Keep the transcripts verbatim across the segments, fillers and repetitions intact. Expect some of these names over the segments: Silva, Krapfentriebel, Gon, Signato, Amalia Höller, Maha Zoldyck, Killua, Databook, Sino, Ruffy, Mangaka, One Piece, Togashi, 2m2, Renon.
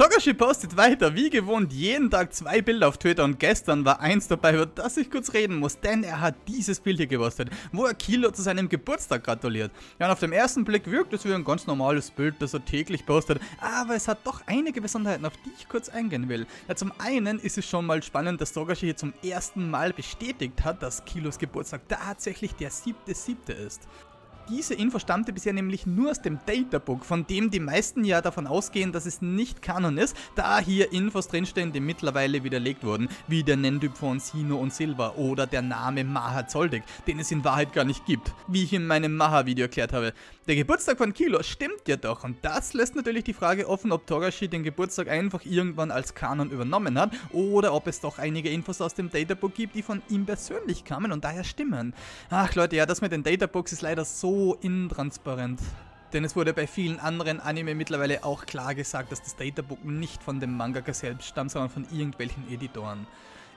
Togashi postet weiter, wie gewohnt, jeden Tag zwei Bilder auf Twitter und gestern war eins dabei, über das ich kurz reden muss, denn er hat dieses Bild hier gepostet, wo er Killua zu seinem Geburtstag gratuliert. Ja, und auf den ersten Blick wirkt es wie ein ganz normales Bild, das er täglich postet, aber es hat doch einige Besonderheiten, auf die ich kurz eingehen will. Ja, zum einen ist es schon mal spannend, dass Togashi hier zum ersten Mal bestätigt hat, dass Killuas Geburtstag tatsächlich der siebte siebte ist. Diese Info stammte bisher nämlich nur aus dem Databook, von dem die meisten ja davon ausgehen, dass es nicht Kanon ist, da hier Infos drinstehen, die mittlerweile widerlegt wurden, wie der Nenntyp von Sino und Silva oder der Name Maha Zoldyck, den es in Wahrheit gar nicht gibt, wie ich in meinem Maha-Video erklärt habe. Der Geburtstag von Killua stimmt ja doch und das lässt natürlich die Frage offen, ob Togashi den Geburtstag einfach irgendwann als Kanon übernommen hat oder ob es doch einige Infos aus dem Databook gibt, die von ihm persönlich kamen und daher stimmen. Ach Leute, ja, das mit den Databooks ist leider so intransparent. Denn es wurde bei vielen anderen Anime mittlerweile auch klar gesagt, dass das Databook nicht von dem Mangaka selbst stammt, sondern von irgendwelchen Editoren.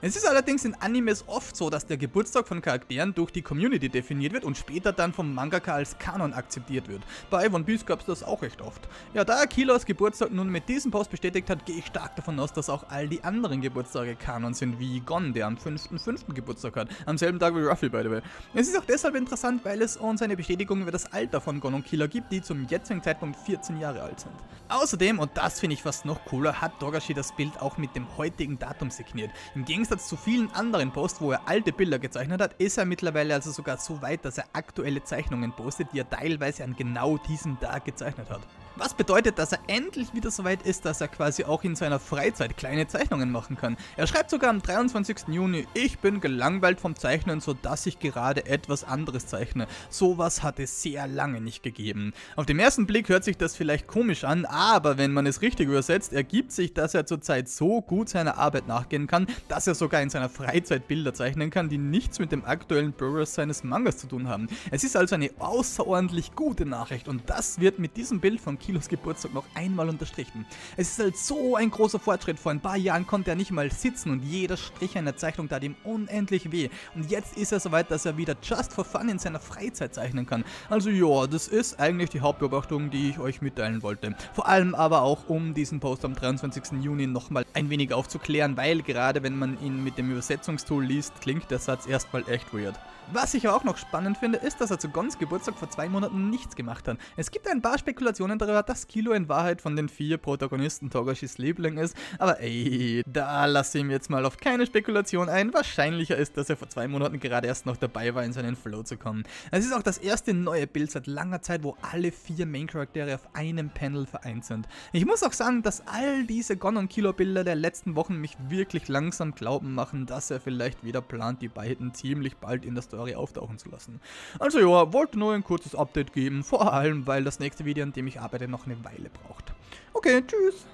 Es ist allerdings in Animes oft so, dass der Geburtstag von Charakteren durch die Community definiert wird und später dann vom Mangaka als Kanon akzeptiert wird. Bei One Piece gab es das auch recht oft. Ja, da er Killuas Geburtstag nun mit diesem Post bestätigt hat, gehe ich stark davon aus, dass auch all die anderen Geburtstage Kanon sind, wie Gon, der am fünften fünften Geburtstag hat, am selben Tag wie Ruffy, by the way. Es ist auch deshalb interessant, weil es uns eine Bestätigung über das Alter von Gon und Killua gibt, die zum jetzigen Zeitpunkt vierzehn Jahre alt sind. Außerdem, und das finde ich fast noch cooler, hat Togashi das Bild auch mit dem heutigen Datum signiert. Im Gegensatz zu vielen anderen Posts, wo er alte Bilder gezeichnet hat, ist er mittlerweile also sogar so weit, dass er aktuelle Zeichnungen postet, die er teilweise an genau diesem Tag gezeichnet hat. Was bedeutet, dass er endlich wieder so weit ist, dass er quasi auch in seiner Freizeit kleine Zeichnungen machen kann. Er schreibt sogar am dreiundzwanzigsten Juni, ich bin gelangweilt vom Zeichnen, sodass ich gerade etwas anderes zeichne. Sowas hat es sehr lange nicht gegeben. Auf den ersten Blick hört sich das vielleicht komisch an, aber wenn man es richtig übersetzt, ergibt sich, dass er zurzeit so gut seiner Arbeit nachgehen kann, dass er sogar in seiner Freizeit Bilder zeichnen kann, die nichts mit dem aktuellen Progress seines Mangas zu tun haben. Es ist also eine außerordentlich gute Nachricht und das wird mit diesem Bild von Killuas Geburtstag noch einmal unterstrichen. Es ist halt so ein großer Fortschritt, vor ein paar Jahren konnte er nicht mal sitzen und jeder Strich einer Zeichnung tat ihm unendlich weh. Und jetzt ist er soweit, dass er wieder just for fun in seiner Freizeit zeichnen kann. Also ja, das ist eigentlich die Hauptbeobachtung, die ich euch mitteilen wollte. Vor allem aber auch, um diesen Post am dreiundzwanzigsten Juni nochmal ein wenig aufzuklären, weil gerade wenn man ihn mit dem Übersetzungstool liest, klingt der Satz erstmal echt weird. Was ich aber auch noch spannend finde, ist, dass er zu Gons Geburtstag vor zwei Monaten nichts gemacht hat. Es gibt ein paar Spekulationen darüber, dass Killua in Wahrheit von den vier Protagonisten Togashis Liebling ist, aber ey, da lasse ich mir jetzt mal auf keine Spekulation ein. Wahrscheinlicher ist, dass er vor zwei Monaten gerade erst noch dabei war, in seinen Flow zu kommen. Es ist auch das erste neue Bild seit langer Zeit, wo alle vier Main-Charaktere auf einem Panel vereint sind. Ich muss auch sagen, dass all diese Gon- und Killua-Bilder der letzten Wochen mich wirklich langsam glauben machen, dass er vielleicht wieder plant, die beiden ziemlich bald in das auftauchen zu lassen. Also ja, wollte nur ein kurzes Update geben, vor allem, weil das nächste Video, an dem ich arbeite, noch eine Weile braucht. Okay, tschüss!